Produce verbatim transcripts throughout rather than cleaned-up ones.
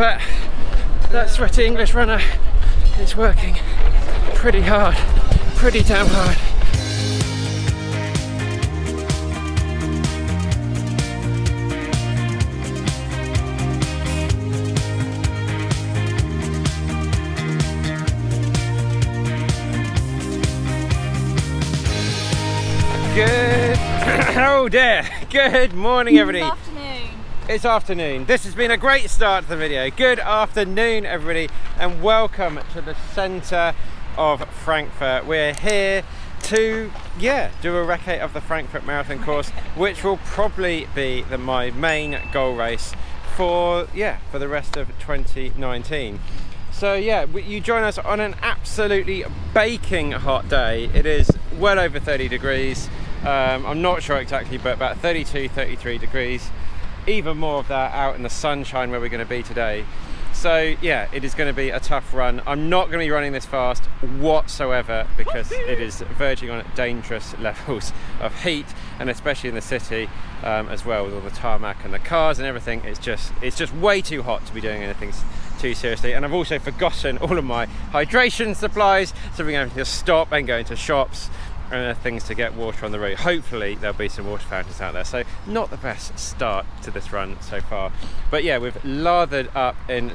But that sweaty English runner is working pretty hard, pretty damn hard. Good, oh dear, good morning everybody. It's afternoon. It's afternoon. This has been a great start to the video. Good afternoon everybody and welcome to the centre of Frankfurt. We're here to, yeah, do a recce of the Frankfurt Marathon course, which will probably be the, my main goal race for, yeah, for the rest of twenty nineteen. So yeah, you join us on an absolutely baking hot day. It is well over thirty degrees. Um, I'm not sure exactly, but about thirty-two, thirty-three degrees. Even more of that out in the sunshine where we're going to be today. So yeah, it is going to be a tough run. I'm not going to be running this fast whatsoever because it is verging on dangerous levels of heat, and especially in the city um, as well, with all the tarmac and the cars and everything. It's just, it's just way too hot to be doing anything too seriously. And I've also forgotten all of my hydration supplies, so we're going to stop and go into shops and things to get water on the route. Hopefully there'll be some water fountains out there. So not the best start to this run so far, but yeah, we've lathered up in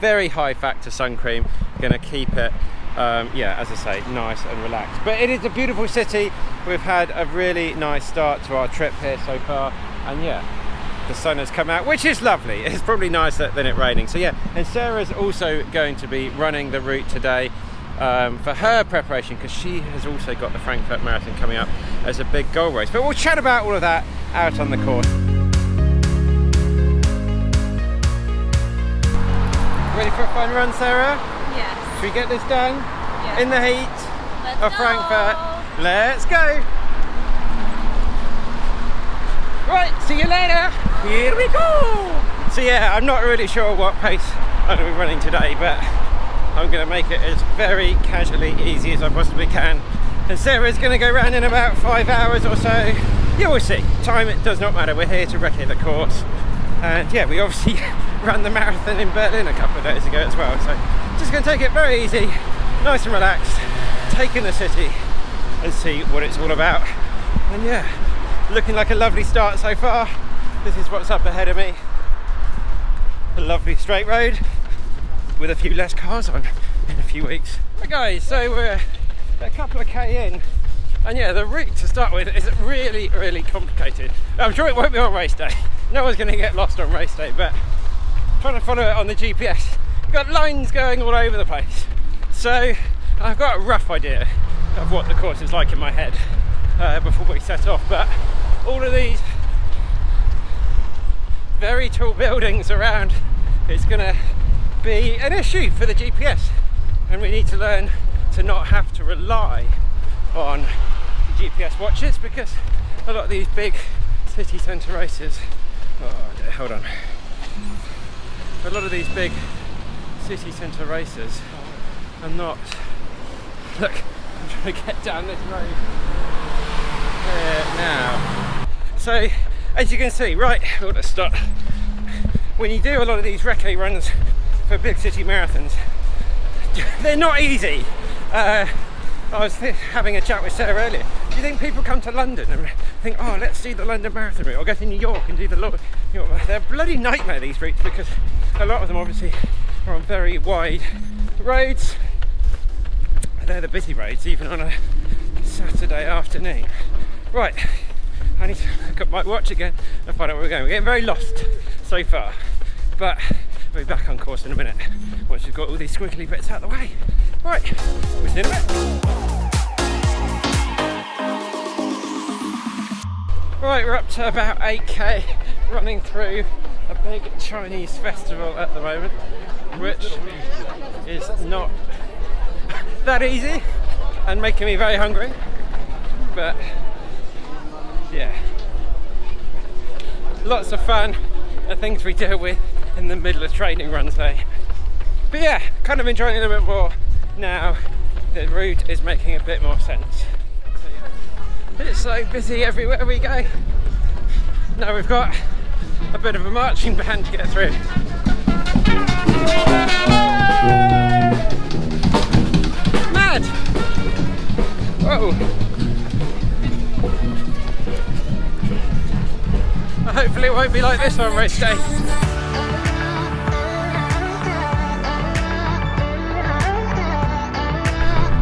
very high factor sun cream. Gonna keep it um, yeah, as I say, nice and relaxed. But it is a beautiful city. We've had a really nice start to our trip here so far, and yeah, the sun has come out, which is lovely. It's probably nicer than it raining. So yeah, and Sarah's also going to be running the route today Um, for her preparation, because she has also got the Frankfurt Marathon coming up as a big goal race. But we'll chat about all of that out on the course. Ready for a fun run, Sarah? Yes. Should we get this done? Yes. In the heat Let's of go. Frankfurt. Let's go. Right, see you later. Here we go. So yeah, I'm not really sure what pace I'm going to be running today, but I'm going to make it as very casually easy as I possibly can. And Sarah's going to go round in about five hours or so. Yeah, we'll see. Time, it does not matter. We're here to recce the course. And yeah, we obviously ran the marathon in Berlin a couple of days ago as well. So just going to take it very easy, nice and relaxed, take in the city and see what it's all about. And yeah, looking like a lovely start so far. This is what's up ahead of me. A lovely straight road with a few less cars on in a few weeks. Right guys, so we're a couple of K in, and yeah, the route to start with is really, really complicated. I'm sure it won't be on race day. No one's gonna get lost on race day, but trying to follow it on the G P S. You've got lines going all over the place. So I've got a rough idea of what the course is like in my head uh, before we set off, but all of these very tall buildings around, it's gonna be an issue for the G P S, and we need to learn to not have to rely on the G P S watches, because a lot of these big city centre races, oh dear, hold on, a lot of these big city centre races are not, look, I'm trying to get down this road here now. So as you can see, right, oh, let's start. When you do a lot of these recce runs for big city marathons, they're not easy. Uh, I was having a chat with Sarah earlier. Do you think people come to London and think, oh, let's do the London Marathon route, or go to New York and do the London? They're a bloody nightmare, these routes, because a lot of them obviously are on very wide roads. They're the busy roads, even on a Saturday afternoon. Right, I need to look up my watch again and find out where we're going. We're getting very lost so far, but we'll be back on course in a minute once we've got all these squiggly bits out of the way. Right, we'll see in a bit. Right, we're up to about eight K, running through a big Chinese festival at the moment, which is not that easy and making me very hungry, but yeah, lots of fun and things we deal with in the middle of training runs day. But yeah, kind of enjoying it a bit more now. The route is making a bit more sense. It's so busy everywhere we go. Now we've got a bit of a marching band to get through. be like this on race day.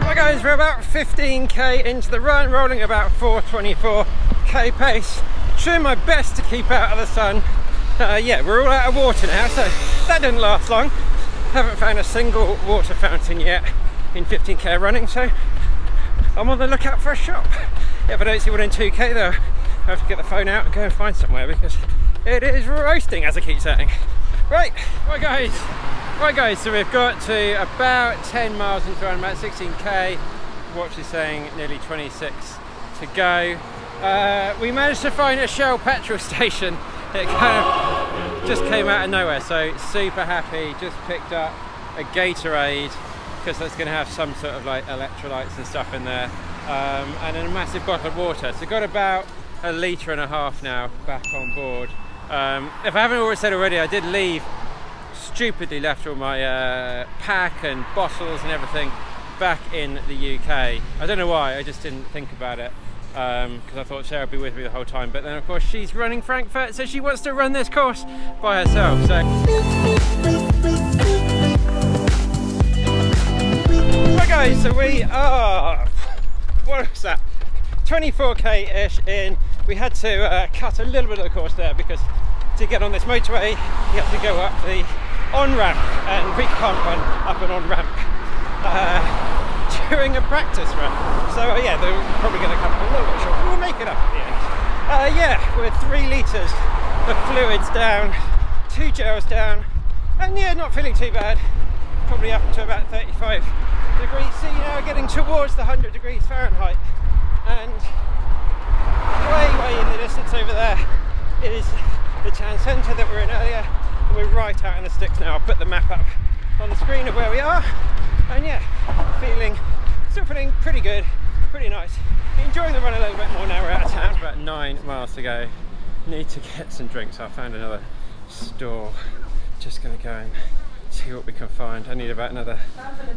Right guys, we're about fifteen K into the run, rolling about four twenty-four K pace. Trying my best to keep out of the sun. Uh, yeah, we're all out of water now, so that didn't last long. Haven't found a single water fountain yet in fifteen K running, so I'm on the lookout for a shop. If I don't see one in two K though, I have to get the phone out and go and find somewhere because it is roasting, as I keep saying. Right, right guys, right guys, so we've got to about ten miles into around about sixteen K, watch is saying nearly twenty-six to go. Uh, we managed to find a Shell petrol station. It kind of just came out of nowhere, so super happy. Just picked up a Gatorade because that's going to have some sort of like electrolytes and stuff in there, um, and then a massive bottle of water. So got about a litre and a half now back on board. Um, if I haven't already said already, I did leave, stupidly left all my uh, pack and bottles and everything back in the U K. I don't know why, I just didn't think about it because um, I thought Shell would be with me the whole time, but then of course she's running Frankfurt, so she wants to run this course by herself. So right guys, so we are, what was that, twenty-four K-ish in. We had to uh, cut a little bit of the course there because to get on this motorway, you have to go up the on-ramp, and we can't run up an on-ramp uh, during a practice run. So uh, yeah, they're probably going to come up a little bit short. We'll make it up at the end. Uh, yeah, we're three litres of fluids down, two gels down, and yeah, not feeling too bad. Probably up to about thirty-five degrees C now, getting towards the one hundred degrees Fahrenheit. And way, way in the distance over there is the town centre that we were in earlier. And we're right out in the sticks now. I'll put the map up on the screen of where we are. And yeah, feeling, still feeling pretty good, pretty nice. Enjoying the run a little bit more now we're out of town. About nine miles to go. Need to get some drinks. I found another store. Just going to go and see what we can find. I need about another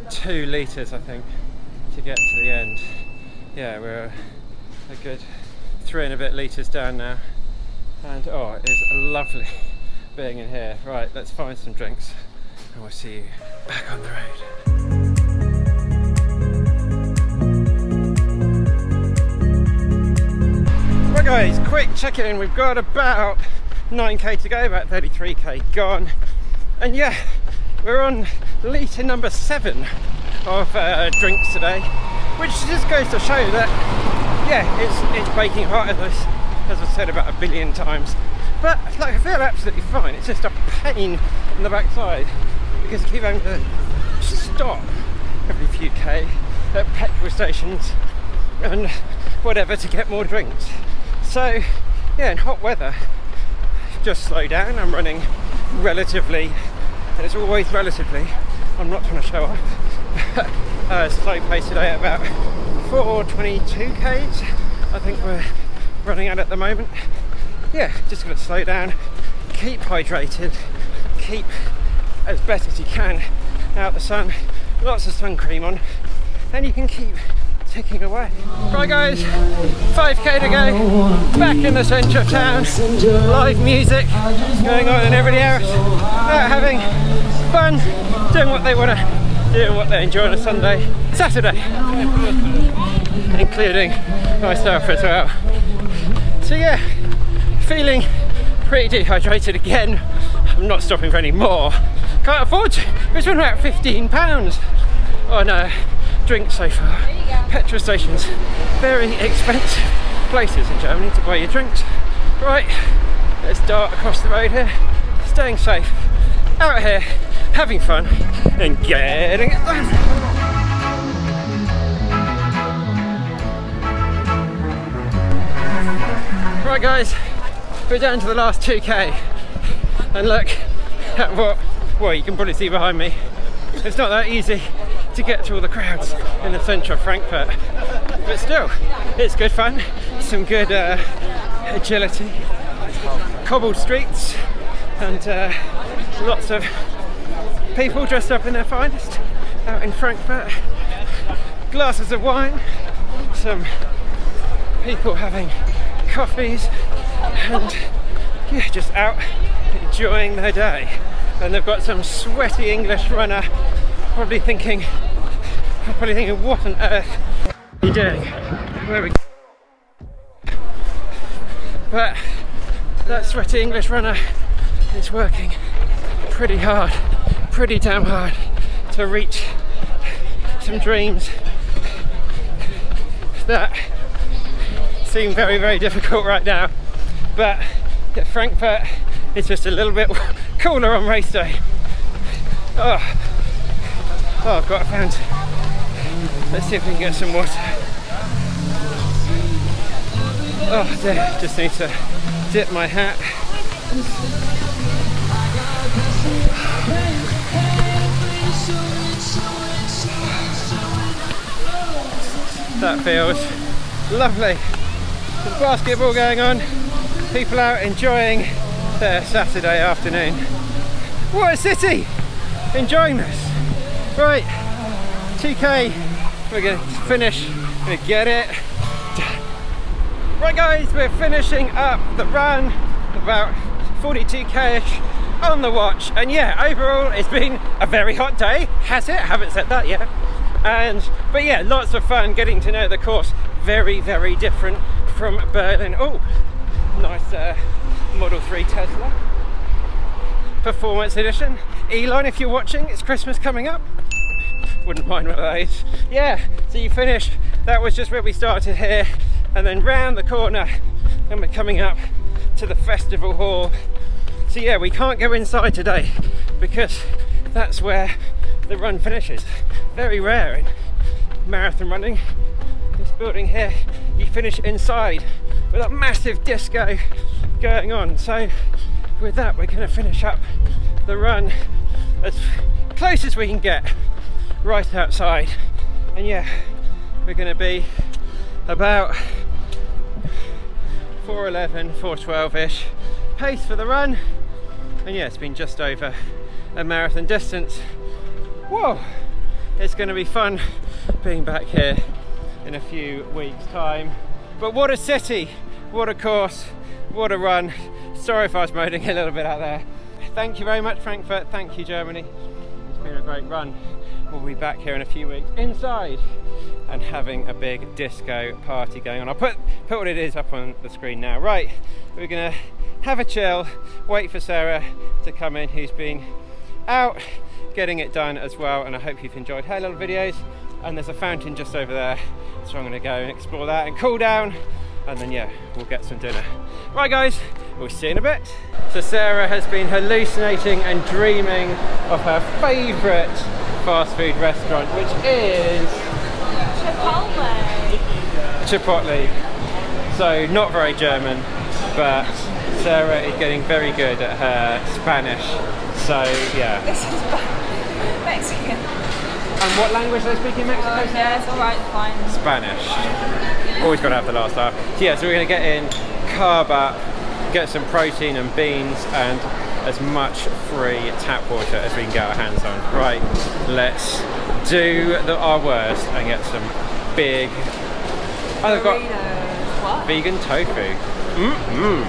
two litres, I think, to get to the end. Yeah, we're a good three and a bit litres down now, and oh, it is lovely being in here. Right, let's find some drinks and we'll see you back on the road. Right guys, quick check-in. We've got about nine K to go, about thirty-three K gone, and yeah, we're on litre number seven of uh, drinks today. Which just goes to show that, yeah, it's it's baking hot, as I, as I said about a billion times. But like, I feel absolutely fine. It's just a pain in the backside because I keep having to stop every few K at petrol stations and whatever to get more drinks. So yeah, in hot weather, just slow down. I'm running relatively, and it's always relatively. I'm not trying to show off. Uh, slow pace today at about four twenty-two Ks, I think we're running at at the moment. Yeah, just gonna slow down, keep hydrated, keep as best as you can out the sun, lots of sun cream on, and you can keep ticking away. Right guys, five K to go, back in the centre of town, live music going on and everybody else out having fun, doing what they want to. Doing what they enjoy on a Sunday, Saturday, including myself as well. So yeah, feeling pretty dehydrated again. I'm not stopping for any more. Can't afford to. It's been about fifteen pounds on uh, drinks so far. Petrol stations, very expensive places in Germany to buy your drinks. Right, let's dart across the road here, staying safe. Out here, having fun and getting it done. Right guys, we're down to the last two K and look at what, well you can probably see behind me, it's not that easy to get through all the crowds in the centre of Frankfurt, but still it's good fun, some good uh, agility, cobbled streets and uh, lots of people dressed up in their finest out in Frankfurt, glasses of wine, some people having coffees and yeah, just out enjoying their day. And they've got some sweaty English runner probably thinking, probably thinking, what on earth are you doing? Where are we going? But that sweaty English runner is working pretty hard, pretty damn hard to reach some dreams that seem very, very difficult right now. But at Frankfurt, it's just a little bit cooler on race day. Oh, oh I've got a fountain. Let's see if we can get some water. Oh dear, just need to dip my hat. That feels lovely. There's basketball going on. People out enjoying their Saturday afternoon. What a city! Enjoying this. Right, T K, we're going to finish. We're going to get it. Right guys, we're finishing up the run. About forty T K-ish on the watch. And yeah, overall it's been a very hot day. Has it? I haven't said that yet. And, but yeah, lots of fun getting to know the course. Very, very different from Berlin. Oh, nice uh, Model three Tesla. Performance edition. Elon, if you're watching, it's Christmas coming up. Wouldn't mind one of those. Yeah, so you finish. That was just where we started here. And then round the corner, and we're coming up to the festival hall. So yeah, we can't go inside today because that's where the run finishes. Very rare in marathon running. This building here, you finish inside with a massive disco going on. So with that, we're going to finish up the run as close as we can get, right outside. And yeah, we're going to be about four eleven, four twelve-ish pace for the run. And yeah, it's been just over a marathon distance. Whoa, it's going to be fun being back here in a few weeks' time. But what a city, what a course, what a run. Sorry if I was moaning a little bit out there. Thank you very much, Frankfurt. Thank you, Germany. It's been a great run. We'll be back here in a few weeks inside and having a big disco party going on. I'll put, put what it is up on the screen now. Right, we're gonna have a chill, wait for Sarah to come in, who's been out getting it done as well, and I hope you've enjoyed her little videos. And there's a fountain just over there, so I'm gonna go and explore that and cool down, and then yeah, we'll get some dinner. Right guys, we'll see you in a bit. So Sarah has been hallucinating and dreaming of her favourite fast food restaurant, which is Chipotle. Chipotle. So not very German, but Sarah is getting very good at her Spanish. So yeah. This is Mexican. And what language do they speak in Mexico? Uh, yeah, it's alright, fine. Spanish. Always gotta have the last half. So yeah, so we're gonna get in, carb up, get some protein and beans and as much free tap water as we can get our hands on. Right, let's do the, our worst and get some big... Oh, they've got what? Vegan tofu. Mm-mm.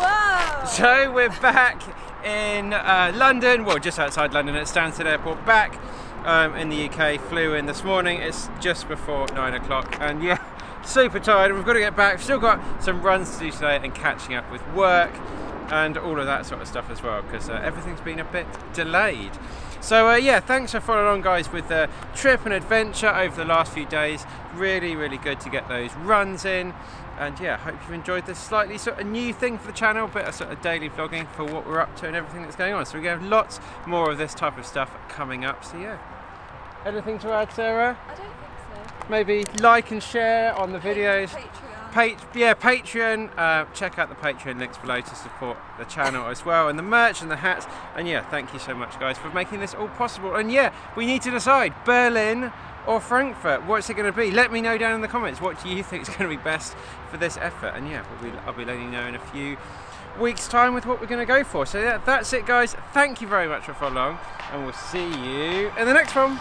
Whoa! So we're back in uh, London, well just outside London at Stansted Airport, back um, in the U K, flew in this morning, it's just before nine o'clock and yeah, super tired, we've got to get back, still got some runs to do today and catching up with work and all of that sort of stuff as well, because uh, everything's been a bit delayed. So uh, yeah, thanks for following on guys with the trip and adventure over the last few days. Really, really good to get those runs in. And yeah, hope you've enjoyed this slightly sort of new thing for the channel, but a sort of daily vlogging for what we're up to and everything that's going on. So we're going to have lots more of this type of stuff coming up. So yeah, anything to add, Sarah? I don't think so. Maybe like and share on the videos. Pat yeah, Patreon. Uh, check out the Patreon links below to support the channel as well, and the merch and the hats. And yeah, thank you so much, guys, for making this all possible. And yeah, we need to decide Berlin or Frankfurt. What's it going to be? Let me know down in the comments. What do you think is going to be best for this effort? And yeah, we'll be, I'll be letting you know in a few weeks' time with what we're going to go for. So yeah, that's it, guys. Thank you very much for following, and we'll see you in the next one.